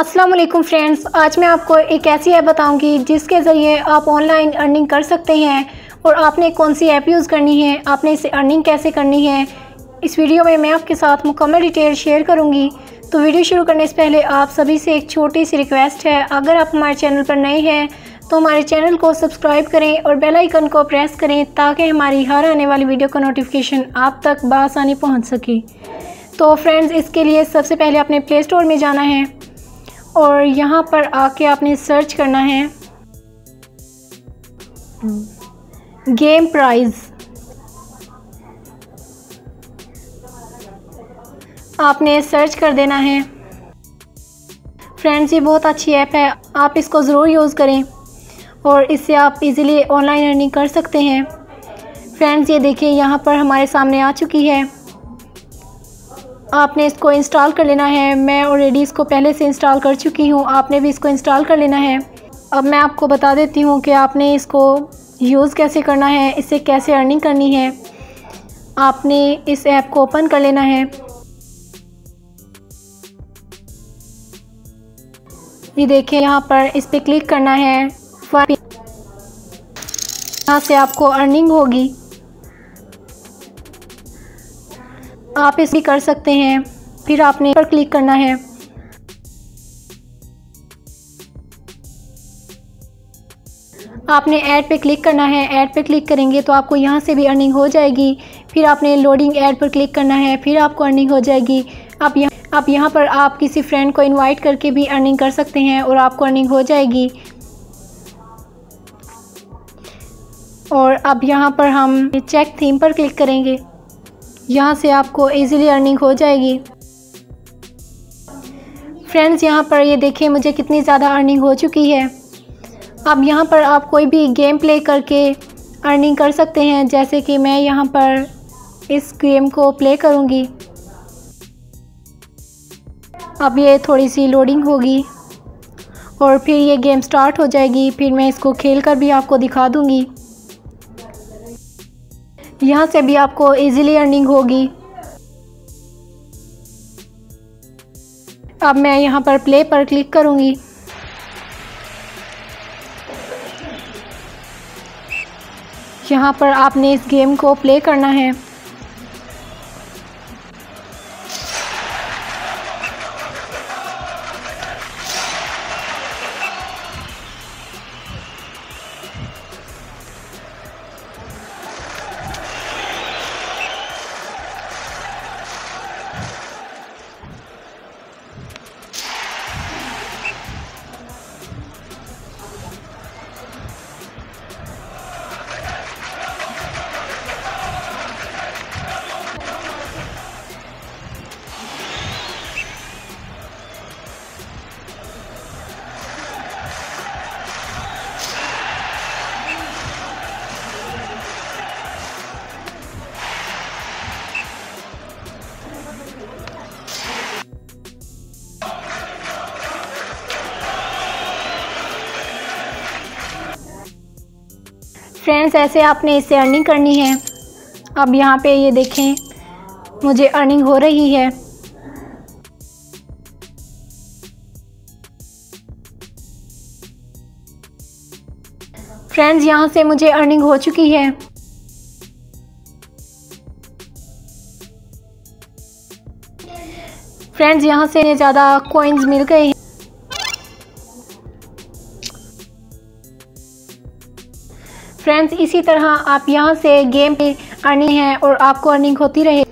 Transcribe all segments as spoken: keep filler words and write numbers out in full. अस्सलामुअलैकुम फ्रेंड्स, आज मैं आपको एक ऐसी ऐप बताऊंगी जिसके ज़रिए आप ऑनलाइन अर्निंग कर सकते हैं और आपने कौन सी ऐप यूज़ करनी है, आपने इसे अर्निंग कैसे करनी है, इस वीडियो में मैं आपके साथ मुकम्मल डिटेल शेयर करूंगी। तो वीडियो शुरू करने से पहले आप सभी से एक छोटी सी रिक्वेस्ट है, अगर आप हमारे चैनल पर नए हैं तो हमारे चैनल को सब्सक्राइब करें और बेल आइकन को प्रेस करें ताकि हमारी हर आने वाली वीडियो का नोटिफिकेशन आप तक बआसानी पहुँच सके। तो फ्रेंड्स, इसके लिए सबसे पहले आपने प्ले स्टोर में जाना है और यहाँ पर आके आपने सर्च करना है गेम प्राइज़। आपने सर्च कर देना है। फ्रेंड्स, ये बहुत अच्छी ऐप है, आप इसको ज़रूर यूज़ करें और इससे आप इजीली ऑनलाइन अर्निंग कर सकते हैं। फ्रेंड्स, ये देखिए यहाँ पर हमारे सामने आ चुकी है, आपने इसको इंस्टॉल कर लेना है। मैं ऑलरेडी इसको पहले से इंस्टॉल कर चुकी हूँ, आपने भी इसको इंस्टॉल कर लेना है। अब मैं आपको बता देती हूँ कि आपने इसको यूज़ कैसे करना है, इससे कैसे अर्निंग करनी है। आपने इस ऐप को ओपन कर लेना है। ये देखिए यहाँ पर इस पर क्लिक करना है, यहाँ से आपको अर्निंग होगी, आप इसे कर सकते हैं। फिर आपने पर क्लिक करना है। आपने ऐड पे क्लिक करना है, ऐड पे क्लिक करेंगे तो आपको यहाँ से भी अर्निंग हो जाएगी। फिर आपने लोडिंग ऐड पर क्लिक करना है, फिर आपको अर्निंग हो जाएगी। आप यहाँ आप यहाँ पर आप किसी फ्रेंड को इनवाइट करके भी अर्निंग कर सकते हैं और आपको अर्निंग हो जाएगी। और अब यहाँ पर हम चेक थीम पर क्लिक करेंगे, यहाँ से आपको इजीली अर्निंग हो जाएगी। फ्रेंड्स, यहाँ पर ये देखिए मुझे कितनी ज़्यादा अर्निंग हो चुकी है। अब यहाँ पर आप कोई भी गेम प्ले करके अर्निंग कर सकते हैं, जैसे कि मैं यहाँ पर इस गेम को प्ले करूँगी। अब ये थोड़ी सी लोडिंग होगी और फिर ये गेम स्टार्ट हो जाएगी। फिर मैं इसको खेल कर भी आपको दिखा दूँगी, यहाँ से भी आपको इजीली अर्निंग होगी। अब मैं यहाँ पर प्ले पर क्लिक करूँगी। यहाँ पर आपने इस गेम को प्ले करना है। फ्रेंड्स, ऐसे आपने इससे अर्निंग करनी है। अब यहाँ पे ये देखें मुझे अर्निंग हो रही है। फ्रेंड्स, यहाँ से मुझे अर्निंग हो चुकी है। फ्रेंड्स, यहाँ से ज़्यादा कॉइन्स मिल गए हैं। फ्रेंड्स, इसी तरह आप यहाँ से गेम पे अर्निंग है और आपको अर्निंग होती रहे।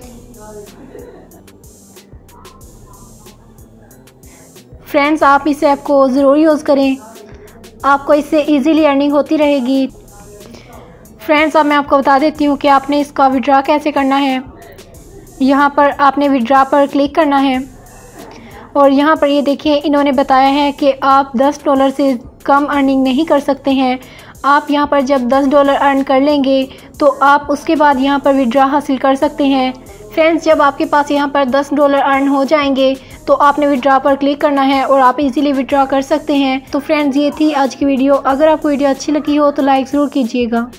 फ्रेंड्स, आप इस ऐप को ज़रूर यूज़ करें, आपको इससे इजीली अर्निंग होती रहेगी। फ्रेंड्स, अब मैं आपको बता देती हूँ कि आपने इसका विड्रा कैसे करना है। यहाँ पर आपने विड्रा पर क्लिक करना है और यहाँ पर ये देखिए इन्होंने बताया है कि आप दस डॉलर से कम अर्निंग नहीं कर सकते हैं। आप यहाँ पर जब दस डॉलर अर्न कर लेंगे तो आप उसके बाद यहाँ पर विड्रा हासिल कर सकते हैं। फ्रेंड्स, जब आपके पास यहाँ पर दस डॉलर अर्न हो जाएंगे तो आपने विड्रा पर क्लिक करना है और आप इजीली विड्रा कर सकते हैं। तो फ्रेंड्स, ये थी आज की वीडियो। अगर आपको वीडियो अच्छी लगी हो तो लाइक ज़रूर कीजिएगा।